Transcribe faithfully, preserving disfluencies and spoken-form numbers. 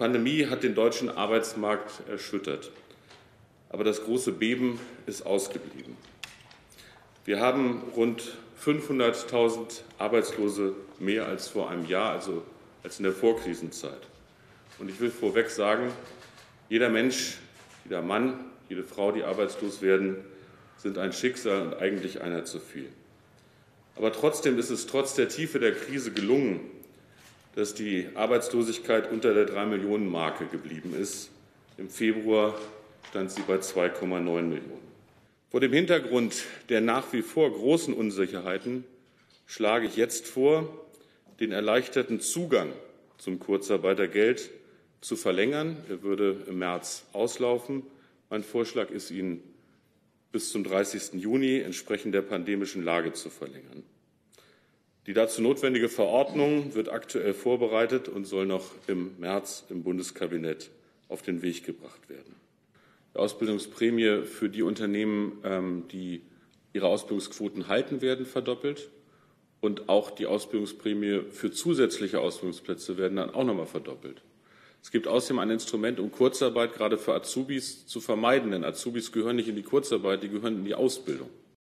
Pandemie hat den deutschen Arbeitsmarkt erschüttert, aber das große Beben ist ausgeblieben. Wir haben rund fünfhunderttausend Arbeitslose mehr als vor einem Jahr, also als in der Vorkrisenzeit. Und ich will vorweg sagen, jeder Mensch, jeder Mann, jede Frau, die arbeitslos werden, sind ein Schicksal und eigentlich einer zu viel. Aber trotzdem ist es trotz der Tiefe der Krise gelungen, dass die Arbeitslosigkeit unter der drei Millionen Marke geblieben ist. Im Februar stand sie bei zwei Komma neun Millionen. Vor dem Hintergrund der nach wie vor großen Unsicherheiten schlage ich jetzt vor, den erleichterten Zugang zum Kurzarbeitergeld zu verlängern. Er würde im März auslaufen. Mein Vorschlag ist, ihn bis zum dreißigsten Juni entsprechend der pandemischen Lage zu verlängern. Die dazu notwendige Verordnung wird aktuell vorbereitet und soll noch im März im Bundeskabinett auf den Weg gebracht werden. Die Ausbildungsprämie für die Unternehmen, die ihre Ausbildungsquoten halten werden, verdoppelt. Und auch die Ausbildungsprämie für zusätzliche Ausbildungsplätze werden dann auch nochmal verdoppelt. Es gibt außerdem ein Instrument, um Kurzarbeit gerade für Azubis zu vermeiden, denn Azubis gehören nicht in die Kurzarbeit, die gehören in die Ausbildung.